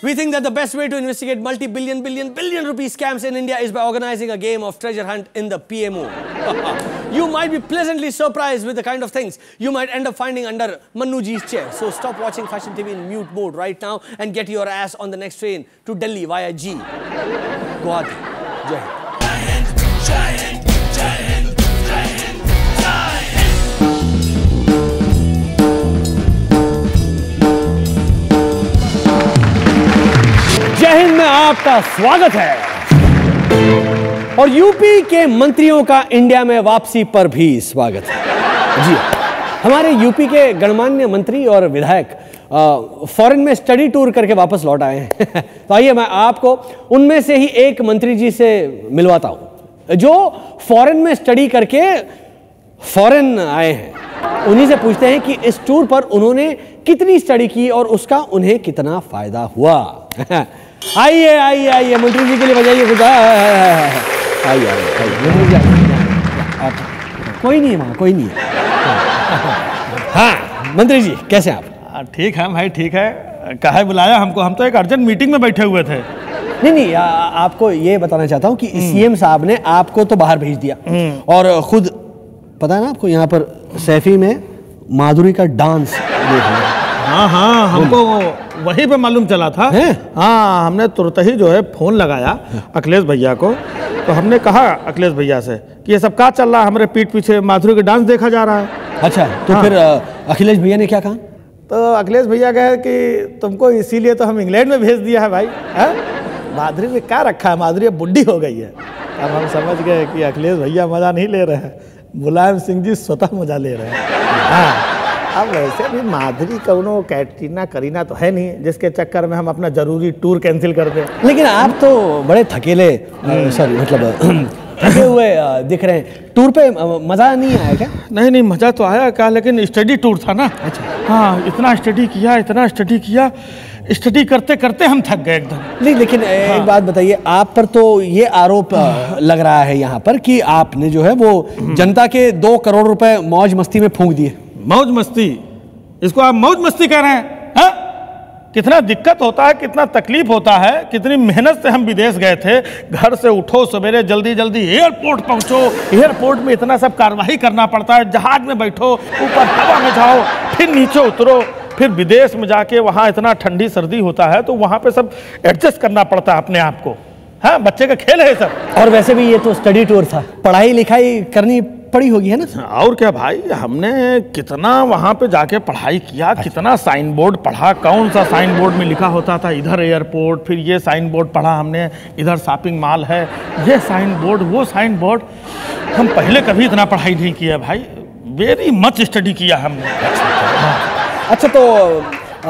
We think that the best way to investigate multi-billion rupee scams in India is by organizing a game of treasure hunt in the PMO. You might be pleasantly surprised with the kind of things you might end up finding under Manuji's chair. So stop watching Fashion TV in mute mode right now and get your ass on the next train to Delhi via G. Guwahati. Jai Hind! Jai Hind! Jai Hind! Jai Hind! Jai Hind! जय हिंद में आपका स्वागत है और UP के मंत्रियों का India में वापसी पर भी स्वागत है। जी, हमारे यूपी के गणमान्य मंत्री और विधायक फॉरेन में स्टडी टूर करके वापस लौट आए हैं। तो आइए मैं आपको उनमें से ही एक मंत्री जी से मिलवाता हूं जो फॉरेन में स्टडी करके फॉरेन आए हैं। उन्हीं से पूछते हैं कि इस टूर पर उन्होंने कितनी स्टडी की और उसका उन्हें कितना फायदा हुआ। आइए आइए आइए मंत्री जी के लिए बजाइए खुदा। आइए आइए, कोई नहीं है वहाँ, कोई नहीं है। हाँ मंत्री जी, कैसे आप? ठीक है भाई, ठीक है। कहाँ बुलाया हमको? हम तो एक अर्जेंट मीटिंग में बैठे हुए थे। नहीं नहीं, आपको ये बताना चाहता हूँ कि सीएम साहब ने आपको तो बाहर भेज दिया और खुद पता है ना आपको, यहाँ पर सैफी में माधुरी का डांस देखा। हाँ हाँ, हमको वहीं पे मालूम चला था। हाँ, हमने तुरंत ही जो है फोन लगाया अखिलेश भैया को। तो हमने कहा अखिलेश भैया से कि ये सब क्या चल रहा है, हमारे पीठ पीछे माधुरी के डांस देखा जा रहा है। अच्छा, तो हाँ। फिर अखिलेश भैया ने क्या कहा? तो अखिलेश भैया कहे कि तुमको इसीलिए तो हम इंग्लैंड में भेज दिया है भाई, है? माधुरी ने क्या रखा है, माधुरी बुढ़ी हो गई है। अब हम समझ गए कि अखिलेश भैया मजा नहीं ले रहे हैं, मुलायम सिंह जी स्वतः मजा ले रहे हैं। अब वैसे भी माधुरी कौनो कैटरीना करीना तो है नहीं जिसके चक्कर में हम अपना जरूरी टूर कैंसिल कर दें। लेकिन आप तो बड़े थकेले, सॉरी मतलब थके हुए दिख रहे हैं। टूर पे मज़ा नहीं आया क्या? नहीं नहीं, मज़ा तो आया क्या, लेकिन स्टडी टूर था ना। अच्छा। हाँ, इतना स्टडी किया, इतना स्टडी किया, स्टडी करते करते हम थक गए एकदम। नहीं लेकिन एक बात बताइए, आप पर तो ये आरोप लग रहा है यहाँ पर कि आपने जो है वो जनता के 2 करोड़ रुपए मौज मस्ती में फूंक दिए। मौज मस्ती, इसको आप मौज मस्ती कह रहे हैं? हा? कितना दिक्कत होता है, कितना तकलीफ होता है, कितनी मेहनत से हम विदेश गए थे। घर से उठो सवेरे, जल्दी जल्दी एयरपोर्ट पहुंचो, एयरपोर्ट में इतना सब कार्रवाई करना पड़ता है, जहाज में बैठो, ऊपर हवा में जाओ, फिर नीचे उतरो, फिर विदेश में जाके वहाँ इतना ठंडी सर्दी होता है तो वहाँ पे सब एडजस्ट करना पड़ता है अपने आप को। हाँ, बच्चे का खेल है सब। और वैसे भी ये तो स्टडी टूर था, पढ़ाई लिखाई करनी पढ़ी होगी है ना। और क्या भाई, हमने कितना वहाँ पे जाके पढ़ाई किया। अच्छा। कितना साइन बोर्ड पढ़ा, कौन सा साइन बोर्ड में लिखा होता था इधर एयरपोर्ट, फिर ये साइन बोर्ड पढ़ा हमने, इधर शॉपिंग मॉल है, ये साइन बोर्ड, वो साइन बोर्ड। हम पहले कभी इतना पढ़ाई नहीं किया भाई, वेरी मच स्टडी किया हमने। अच्छा, तो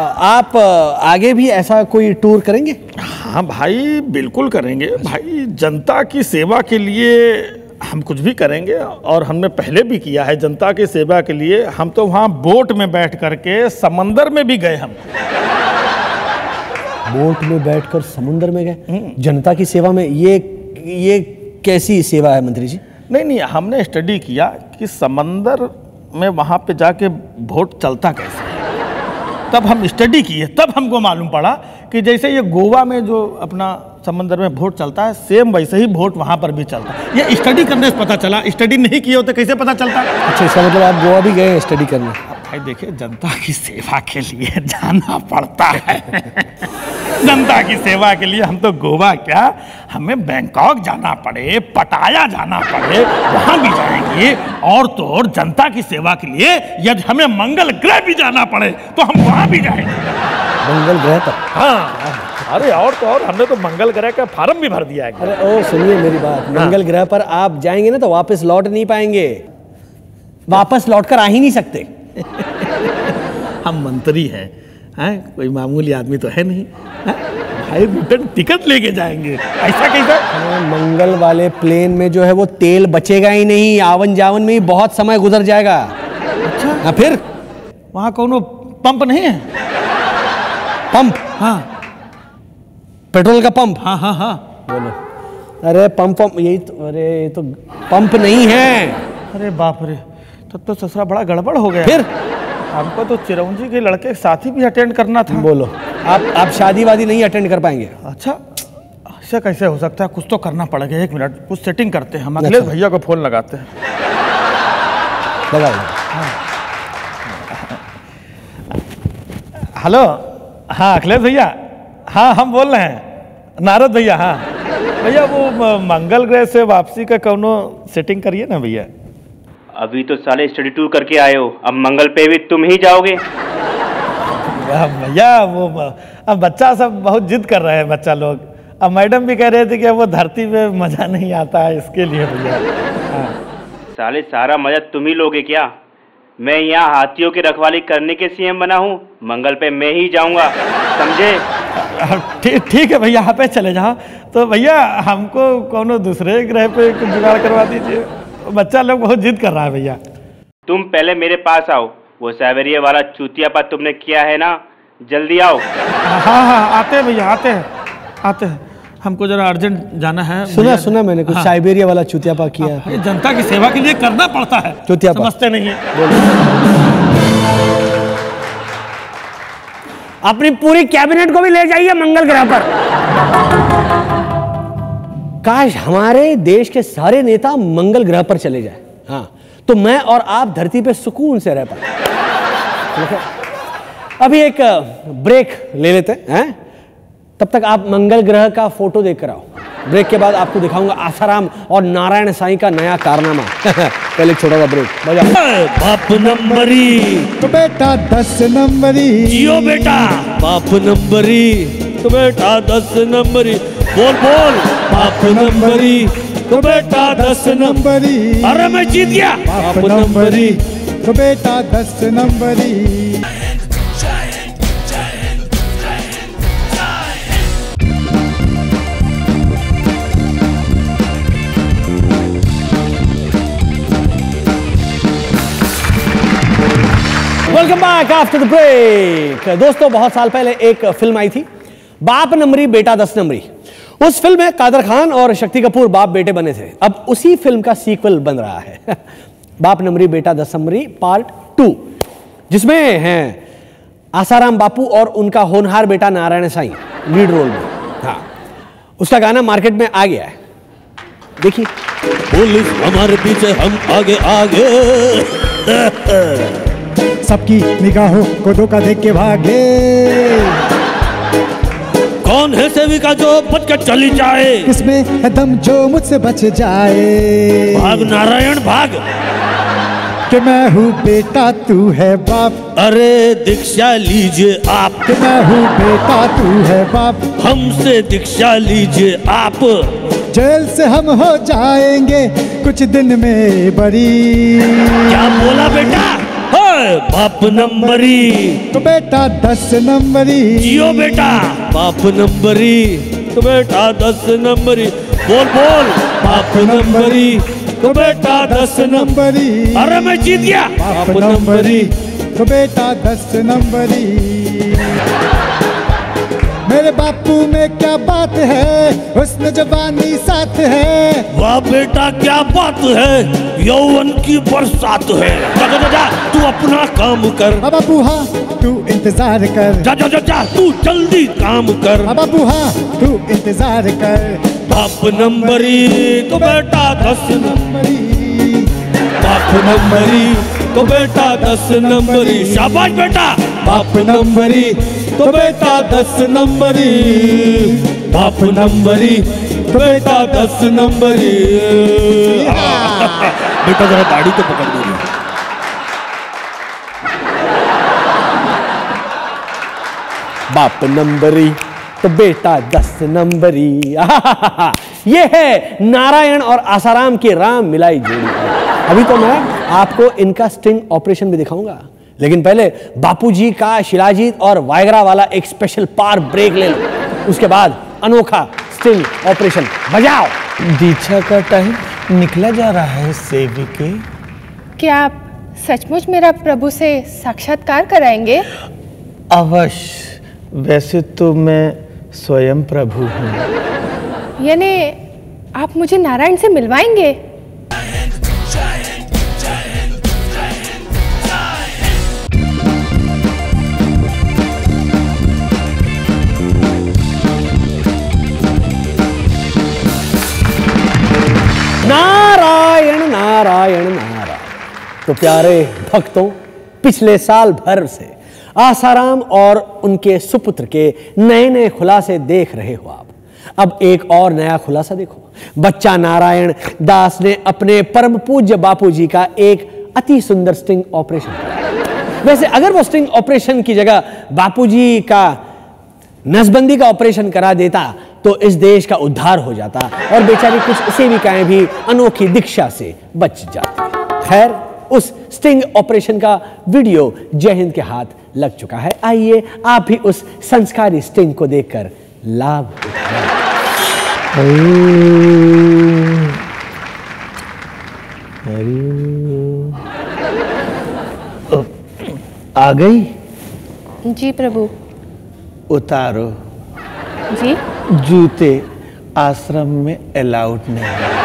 आप आगे भी ऐसा कोई टूर करेंगे? हाँ भाई, बिल्कुल करेंगे भाई, जनता की सेवा के लिए हम कुछ भी करेंगे और हमने पहले भी किया है जनता की सेवा के लिए। हम तो वहाँ बोट में बैठ करके समंदर में भी गए, हम बोट में बैठकर समुंदर में गए जनता की सेवा में। ये कैसी सेवा है मंत्री जी? नहीं नहीं, हमने स्टडी किया कि समंदर में वहाँ पे जाके बोट चलता कैसे है, तब हम स्टडी किए, तब हमको मालूम पड़ा कि जैसे ये गोवा में जो अपना समंदर में बोट चलता है सेम वैसे ही बोट वहाँ पर भी चलता है। ये स्टडी करने से पता चला, स्टडी नहीं किए होते कैसे पता चलता? अच्छा, इसका मतलब आप गोवा भी गए स्टडी करने? भाई देखिए, जनता की सेवा के लिए जाना पड़ता है। जनता की सेवा के लिए हम तो गोवा क्या, हमें बैंकॉक जाना पड़े, पटाया जाना पड़े, वहाँ भी जाएंगे। और तो और जनता की सेवा के लिए यदि हमें मंगल ग्रह भी जाना पड़े तो हम वहाँ भी जाएंगे। मंगल ग्रह तक? हाँ, अरे और तो और हमने तो मंगल ग्रह का फार्म भी भर दिया है। अरे ओ सुनिए मेरी बात, मंगल ग्रह पर आप जाएंगे ना तो वापस लौट नहीं पाएंगे, वापस लौट कर आ ही नहीं सकते। हम मंत्री हैं, हैं? कोई मामूली आदमी तो है नहीं, है? भाई रिटर्न टिकट लेके जाएंगे, ऐसा कैसा? मंगल वाले प्लेन में जो है वो तेल बचेगा ही नहीं, आवन जावन में ही बहुत समय गुजर जाएगा। अच्छा, फिर वहाँ कोनो पंप नहीं है? पंप? हाँ, पेट्रोल का पंप। हाँ हाँ हाँ, बोलो। अरे पंप यही तो, अरे ये तो पंप नहीं है। अरे बाप रे, तब तो ससुरा बड़ा गड़बड़ हो गया। फिर हमको तो चिरंजी के लड़के साथी भी अटेंड करना था। बोलो आप शादी वादी नहीं अटेंड कर पाएंगे? अच्छा ऐसा कैसे हो सकता है, कुछ तो करना पड़ेगा। एक मिनट कुछ सेटिंग करते हैं, हम अखिलेश भैया को फोन लगाते हैं। हेलो, हाँ अखिलेश भैया, हाँ हम बोल रहे हैं नारद भैया। हाँ भैया वो मंगल ग्रह से वापसी का कौनो सेटिंग करिए ना भैया। अभी तो साले स्टडी टूर करके आए हो, अब मंगल पे भी तुम ही जाओगे? भैया वो अब बच्चा सब बहुत जिद कर रहे हैं बच्चा लोग। अब मैडम भी कह रहे थे कि वो धरती पे मज़ा नहीं आता है, इसके लिए भैया। हाँ साले सारा मज़ा तुम ही लोगे क्या? मैं यहाँ हाथियों की रखवाली करने के सीएम बना हूँ, मंगल पे मैं ही जाऊँगा, समझे? ठीक है भैया, यहाँ पे चले जाओ। तो भैया हमको कोनो दूसरे ग्रह पे कुछ जुगाड़ करवा दीजिए, बच्चा लोग बहुत जिद कर रहा है भैया। तुम पहले मेरे पास आओ, वो साइबेरिया वाला चूतियापा तुमने किया है ना, जल्दी आओ। हाँ हाँ आते हैं भैया, आते हैं आते हैं, हमको जरा अर्जेंट जाना है। सुना सुना मैंने कुछ साइबेरिया वाला चूतियापा किया है। जनता की सेवा के लिए करना पड़ता है, चूतियापा समझते नहीं है। अपनी पूरी कैबिनेट को भी ले जाइए मंगल ग्रह पर। काश हमारे देश के सारे नेता मंगल ग्रह पर चले जाए, हाँ तो मैं और आप धरती पे सुकून से रह पाए। अभी एक ब्रेक ले लेते हैं, तब तक आप मंगल ग्रह का फोटो देख कर आओ। ब्रेक के बाद आपको दिखाऊंगा आसाराम और नारायण साई का नया कारनामा। पहले छोटा सा ब्रेक बजाओ। बाप नंबरी तो बेटा 10 नंबरी, जियो बेटा बाप नंबरी तो बेटा 10 नंबरी, बोल बोल बाप नंबरी तो बेटा 10 नंबरी। अरे मैं जीत गया। बाप नंबरी तो बेटा 10 नंबरी। Welcome back after the break. दोस्तों बहुत साल पहले एक फिल्म आई थी बाप नंबरी बेटा 10 नंबरी। उस फिल्म में कादर खान और शक्ति कपूर बाप बेटे बने थे। अब उसी फिल्म का सीक्वल बन रहा है बाप नंबरी बेटा 10 नंबरी पार्ट 2, जिसमें हैं आसाराम बापू और उनका होनहार बेटा नारायण साई लीड रोल में। हाँ उसका गाना मार्केट में आ गया है, देखिए। पुलिस हमारे पीछे हम आगे आगे, सबकी निगाहों को धोखा देख के भागे। कौन है सेविका जो बचकर चली जाए, किसमें है दम जो मुझसे बच जाए। भाग नारायण भाग कि मैं हूँ बेटा तू है बाप। अरे दीक्षा लीजिए आप कि मैं हूँ बेटा तू है बाप, हमसे दीक्षा लीजिए आप। जेल से हम हो जाएंगे कुछ दिन में बरी। क्या बोला बेटा? बाप नंबरी तो बेटा 10 नंबरी, जियो बेटा बाप नंबरी तो बेटा 10 नंबरी, बोल बोल बाप नंबरी तो बेटा 10 नंबरी। अरे मैं जीत गया। बाप नंबरी तो बेटा 10 नंबरी। मेरे बापू में क्या बात है, उसमें जवानी साथ है। वाह बेटा क्या बात है, यौवन की बरसात है। जा जा जा तू अपना काम कर, बापू हाँ तू इंतजार कर। जा जा जा तू जल्दी काम कर, बापू हाँ तू इंतजार कर। बाप नंबरी तो बेटा 10 नंबरी, बाप नंबरी तो बेटा 10 नंबरी। शाबाश बेटा। बाप नंबरी तो बेटा 10 नंबरी, बाप नंबरी तो बेटा 10 नंबरी। बेटा जरा दाढ़ी तो पकड़ ली। बाप नंबरी तो बेटा 10 नंबरी। ये है नारायण और आसाराम के राम मिलाई जोड़ी। अभी तो मैं आपको इनका स्टिंग ऑपरेशन भी दिखाऊंगा, लेकिन पहले बापूजी का शिलाजीत और वायगरा वाला एक स्पेशल पार ब्रेक ले लो। उसके बाद अनोखा स्टिंग ऑपरेशन बजाओ। दीक्षा का टाइम निकला जा रहा है सेविके। क्या आप सचमुच मेरा प्रभु से साक्षात्कार कराएंगे? अवश्य, वैसे तो मैं स्वयं प्रभु हूँ। यानी आप मुझे नारायण से मिलवाएंगे? तो प्यारे भक्तों, पिछले साल भर से आसाराम और उनके सुपुत्र के नए नए खुलासे देख रहे हो आप। अब एक और नया खुलासा देखो। बच्चा नारायण दास ने अपने परम पूज्य बापूजी का एक अति सुंदर स्टिंग ऑपरेशन किया। वैसे अगर वो स्टिंग ऑपरेशन की जगह बापूजी का नसबंदी का ऑपरेशन करा देता तो इस देश का उद्धार हो जाता और बेचारी कुछ सेविकाएं भी अनोखी दीक्षा से बच जाती। खैर, उस स्टिंग ऑपरेशन का वीडियो जय हिंद के हाथ लग चुका है। आइए आप भी उस संस्कारी स्टिंग को देखकर लाभ आ गई? जी प्रभु। उतारो जी। जूते आश्रम में अलाउड नहीं है।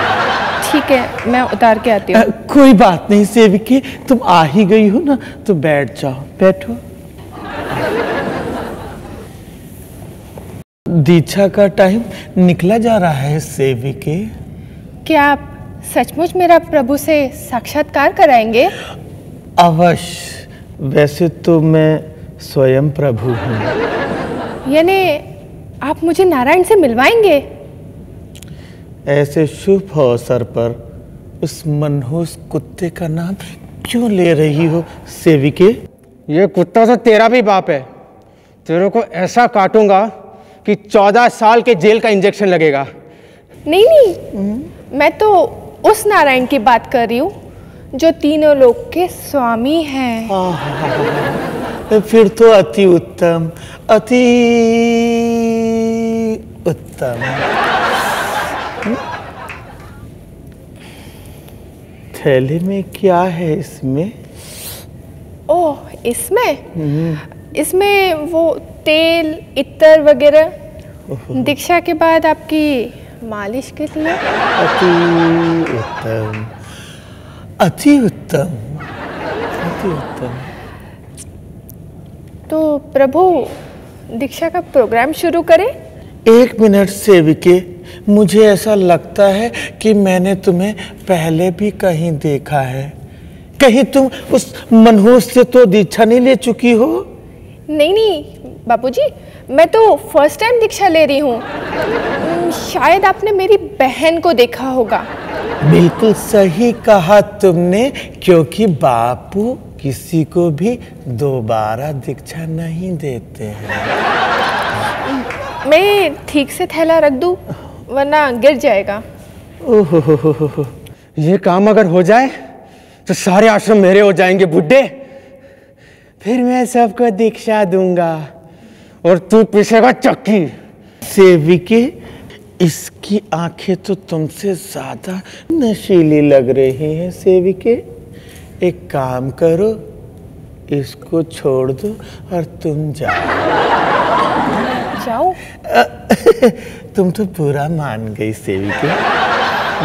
ठीक है, मैं उतार के आती हूँ। कोई बात नहीं सेविके, तुम आ ही गई हो ना, तो बैठ जाओ। बैठो। दीक्षा का टाइम निकला जा रहा है सेविके। क्या आप सचमुच मेरा प्रभु से साक्षात्कार कराएंगे? अवश्य। वैसे तो मैं स्वयं प्रभु हूँ। यानी आप मुझे नारायण से मिलवाएंगे? ऐसे शुभ अवसर पर उस मनहूस कुत्ते का नाम क्यों ले रही हो सेविके? ये कुत्ता तो तेरा भी बाप है। तेरे को ऐसा काटूंगा कि 14 साल के जेल का इंजेक्शन लगेगा। नहीं नहीं, मैं तो उस नारायण की बात कर रही हूँ जो तीनों लोग के स्वामी हैं। फिर तो अति उत्तम, अति उत्तम। थैले में क्या है? इसमें इसमें वो तेल, इत्र वगैरह दीक्षा के बाद आपकी मालिश के लिए। अति उत्तम, अति उत्तम, अति उत्तम। तो प्रभु, दीक्षा का प्रोग्राम शुरू करें? एक मिनट सेविके, मुझे ऐसा लगता है कि मैंने तुम्हें पहले भी कहीं देखा है। कहीं तुम उस मनहूस से तो दीक्षा नहीं ले चुकी हो? नहीं नहीं बापूजी, मैं तो फर्स्ट टाइम दीक्षा ले रही हूँ। शायद आपने मेरी बहन को देखा होगा। बिल्कुल सही कहा तुमने, क्योंकि बापू किसी को भी दोबारा दीक्षा नहीं देते हैं। मैं ठीक से थैला रख दूँ वरना गिर जाएगा। ओहो, ये काम अगर हो जाए तो सारे आश्रम मेरे हो जाएंगे बुड्ढे। फिर मैं सबको दीक्षा दूंगा और तू पीसेगा चक्की। सेविके, इसकी आंखें तो तुमसे ज्यादा नशीली लग रही हैं। सेविके, एक काम करो, इसको छोड़ दो और तुम जाओ। तुम तो पूरा मान गई सेविके।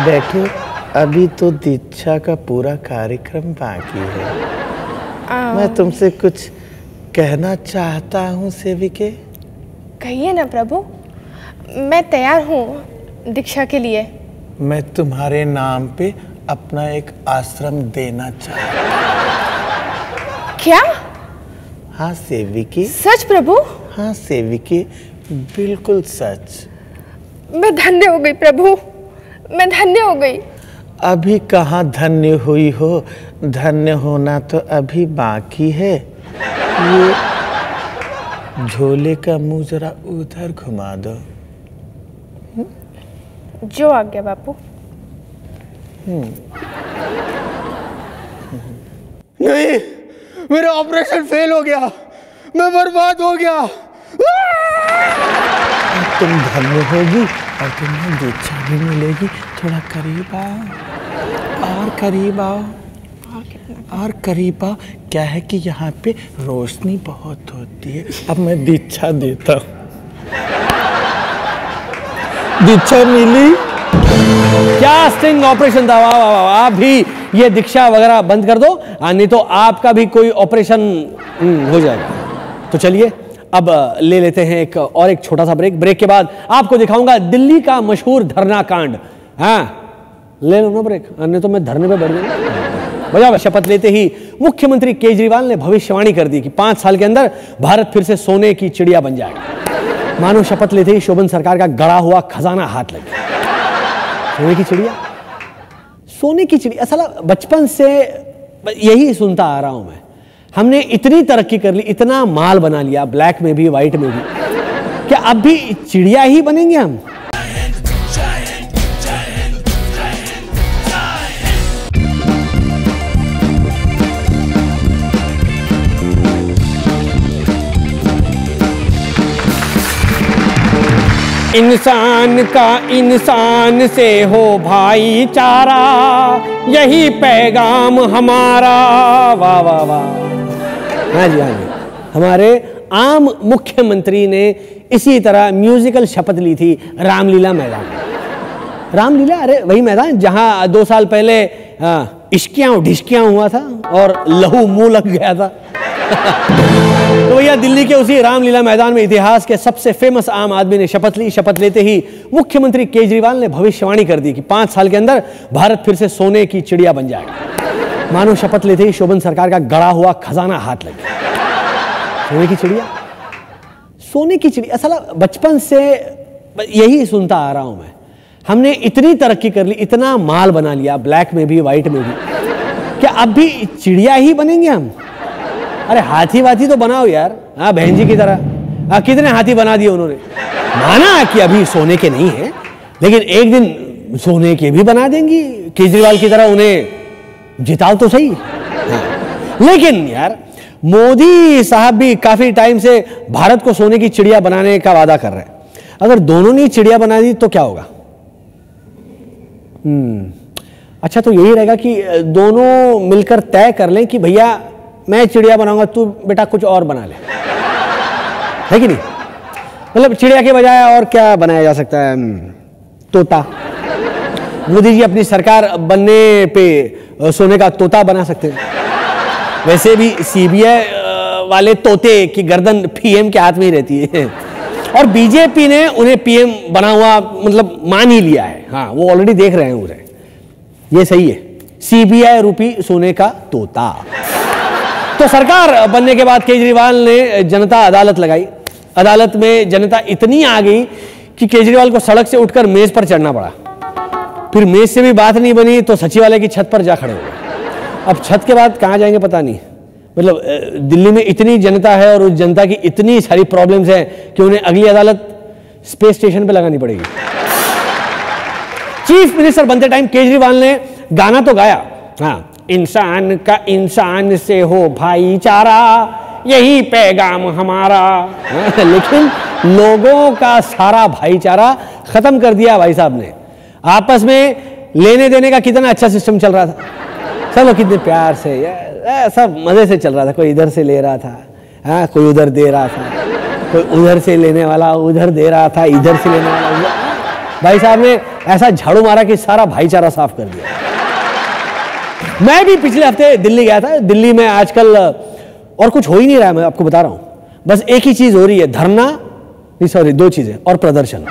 बैठो, अभी तो दीक्षा का पूरा कार्यक्रम बाकी है। मैं तुमसे कुछ कहना चाहता हूँ सेविके। कहिए ना प्रभु, मैं तैयार हूँ दीक्षा के लिए। मैं तुम्हारे नाम पे अपना एक आश्रम देना चाहता हूँ। क्या? हाँ सेविके। सच प्रभु? हाँ सेविके, बिल्कुल सच। मैं धन्य हो गई प्रभु, मैं धन्य हो गई। अभी कहाँ धन्य हुई हो, धन्य होना तो अभी बाकी है। ये झोले का मुंह जरा उधर घुमा दो। जो आ गया बापू। नहीं, मेरा ऑपरेशन फेल हो गया, मैं बर्बाद हो गया। तुम धन्य होगी और तुम्हें दीक्षा भी मिलेगी। थोड़ा करीब आओ और करीब आओ और करीब आओ। क्या है कि यहाँ पे रोशनी बहुत होती है। अब मैं दीक्षा देता हूँ। दीक्षा मिली? क्या स्टिंग ऑपरेशन था। वाह वाह वाह। आप भी ये दीक्षा वगैरह बंद कर दो, नहीं तो आपका भी कोई ऑपरेशन हो जाएगा। तो चलिए अब ले लेते हैं एक छोटा सा ब्रेक। ब्रेक के बाद आपको दिखाऊंगा दिल्ली का मशहूर धरना कांड। हाँ, ले लो ना ब्रेक, अन्य तो मैं धरने पे बैठ गया। वजह शपथ लेते ही मुख्यमंत्री केजरीवाल ने भविष्यवाणी कर दी कि 5 साल के अंदर भारत फिर से सोने की चिड़िया बन जाएगी। मानो शपथ लेते ही शोभन सरकार का गड़ा हुआ खजाना हाथ लग गया। सोने की चिड़िया, सोने की चिड़िया, साला बचपन से यही सुनता आ रहा हूं मैं। हमने इतनी तरक्की कर ली, इतना माल बना लिया, ब्लैक में भी व्हाइट में भी, क्या अब भी चिड़िया ही बनेंगे हम? इंसान का इंसान से हो भाईचारा, यही पैगाम हमारा। वाह वाह वाह। हाँ जी, हाँ जी, हमारे आम मुख्यमंत्री ने इसी तरह म्यूजिकल शपथ ली थी रामलीला मैदान। रामलीला, अरे वही मैदान जहाँ 2 साल पहले इश्कियाँ ढिश्कियाँ हुआ था और लहू मुँह लग गया था। तो भैया दिल्ली के उसी रामलीला मैदान में इतिहास के सबसे फेमस आम आदमी ने शपथ ली। शपथ लेते ही मुख्यमंत्री केजरीवाल ने भविष्यवाणी कर दी कि 5 साल के अंदर भारत फिर से सोने की चिड़िया बन जाएगी। मानो शपथ लेते ही शोभन सरकार का गड़ा हुआ खजाना हाथ लग गया। सोने की चिड़िया, सोने की चिड़िया, साला बचपन से यही सुनता आ रहा हूं मैं। हमने इतनी तरक्की कर ली, इतना माल बना लिया, ब्लैक में भी व्हाइट में भी, क्या अब भी चिड़िया ही बनेंगे हम? अरे हाथी वाथी तो बनाओ यार, हाँ बहन जी की तरह। कितने हाथी बना दिए उन्होंने। माना कि अभी सोने के नहीं है, लेकिन एक दिन सोने के भी बना देंगी। केजरीवाल की तरह उन्हें जिताओ तो सही। हाँ। लेकिन यार मोदी साहब भी काफी टाइम से भारत को सोने की चिड़िया बनाने का वादा कर रहे हैं। अगर दोनों ने चिड़िया बना दी तो क्या होगा? अच्छा, तो यही रहेगा कि दोनों मिलकर तय कर लें कि भैया मैं चिड़िया बनाऊंगा, तू बेटा कुछ और बना ले, है कि नहीं? मतलब चिड़िया के बजाय और क्या बनाया जा सकता है? तोता। मोदी जी अपनी सरकार बनने पे सोने का तोता बना सकते हैं। वैसे भी सीबीआई वाले तोते की गर्दन पीएम के हाथ में ही रहती है, और बीजेपी ने उन्हें पीएम बना हुआ मतलब मान ही लिया है। हाँ, वो ऑलरेडी देख रहे हैं उसे। ये सही है, सीबीआई रूपी सोने का तोता। तो सरकार बनने के बाद केजरीवाल ने जनता अदालत लगाई। अदालत में जनता इतनी आ गई कि केजरीवाल को सड़क से उठकर मेज पर चढ़ना पड़ा। फिर मेज से भी बात नहीं बनी तो सचिवालय की छत पर जा खड़े हो गए। अब छत के बाद कहाँ जाएंगे पता नहीं। मतलब दिल्ली में इतनी जनता है और उस जनता की इतनी सारी प्रॉब्लम्स हैं कि उन्हें अगली अदालत स्पेस स्टेशन पर लगानी पड़ेगी। चीफ मिनिस्टर बनते टाइम केजरीवाल ने गाना तो गाया, हाँ, इंसान का इंसान से हो भाईचारा, यही पैगाम हमारा। लेकिन लोगों का सारा भाईचारा खत्म कर दिया भाई साहब ने। आपस में लेने देने का कितना अच्छा सिस्टम चल रहा था, सब लोग कितने प्यार से, सब मजे से चल रहा था। कोई इधर से ले रहा था, हाँ, कोई उधर दे रहा था, कोई उधर से लेने वाला उधर दे रहा था, इधर से लेने वाला। भाई साहब ने ऐसा झाड़ू मारा कि सारा भाईचारा साफ कर दिया। मैं भी पिछले हफ्ते दिल्ली गया था। दिल्ली में आजकल और कुछ हो ही नहीं रहा है, मैं आपको बता रहा हूँ। बस एक ही चीज़ हो रही है, धरना, नहीं सॉरी, 2 चीज़ें, और प्रदर्शन।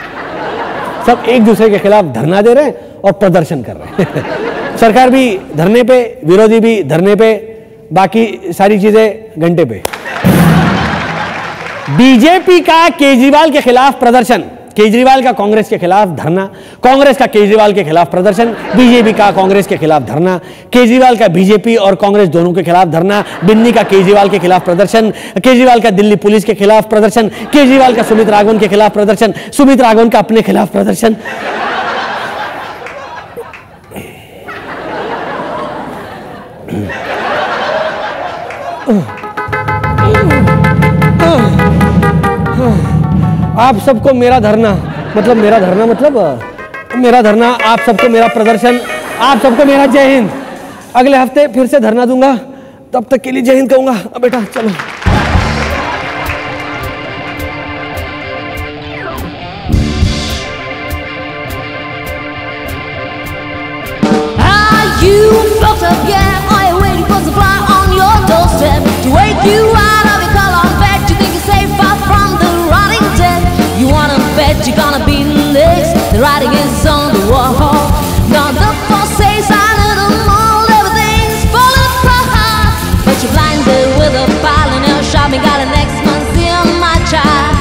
सब एक दूसरे के खिलाफ धरना दे रहे हैं और प्रदर्शन कर रहे हैं। सरकार भी धरने पे, विरोधी भी धरने पे, बाकी सारी चीज़ें घंटे पे। बीजेपी का केजरीवाल के खिलाफ प्रदर्शन, केजरीवाल का कांग्रेस के खिलाफ धरना, कांग्रेस का केजरीवाल के खिलाफ प्रदर्शन, बीजेपी का कांग्रेस के खिलाफ धरना, केजरीवाल का बीजेपी और कांग्रेस दोनों के खिलाफ धरना, बिन्नी का केजरीवाल के खिलाफ प्रदर्शन, केजरीवाल का दिल्ली पुलिस के खिलाफ प्रदर्शन, केजरीवाल का सुमित राघवन के खिलाफ प्रदर्शन, सुमित राघवन का अपने खिलाफ प्रदर्शन। आप सबको मेरा धरना, मतलब मेरा धरना, मतलब मेरा धरना, आप सबको मेरा प्रदर्शन, आप सबको मेरा जय हिंद। अगले हफ्ते फिर से धरना दूंगा, तब तक के लिए जय हिंद कहूंगा। अब बेटा चलो। You're gonna be next. The writing is on the wall. Now the phone says I need them all. Everything's falling. only got an X-month in my child.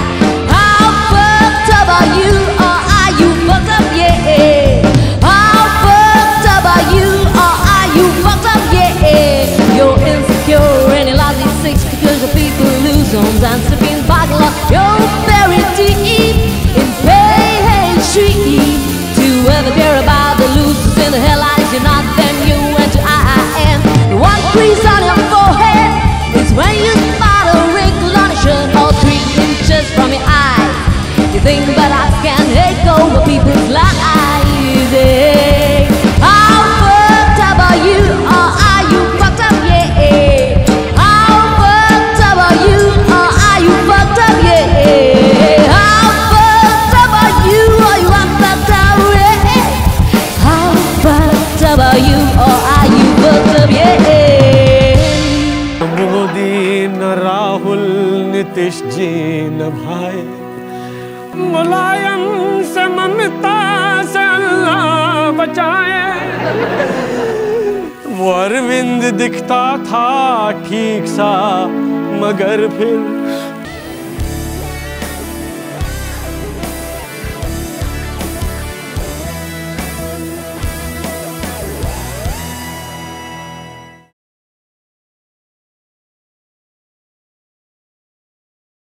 How fucked up are you? Or are you fucked up? Yeah. How fucked up are you? Or are you fucked up? Yeah. You're insecure and you're lousy six because your feet will lose arms and sleeping bottle up. You're very deep in pain and street. To ever care about the losers in the hell eyes, you're not them, you and your I am. The one crease on your forehead is when you spot a wrinkle on a shirt or 3 inches from your eye. You think that I can take over people's lives, yeah. How fucked up are you, or are you fucked up, yeah? How fucked up are you, or are you fucked up, yeah? How fucked up are you fucked up, yeah? How fucked up are you, or are you fucked up, yeah? Rahul Nitish ji न भाए, मुलायम से ममता से अल्लाह बचाए। वो अरविंद दिखता था ठीक सा मगर फिर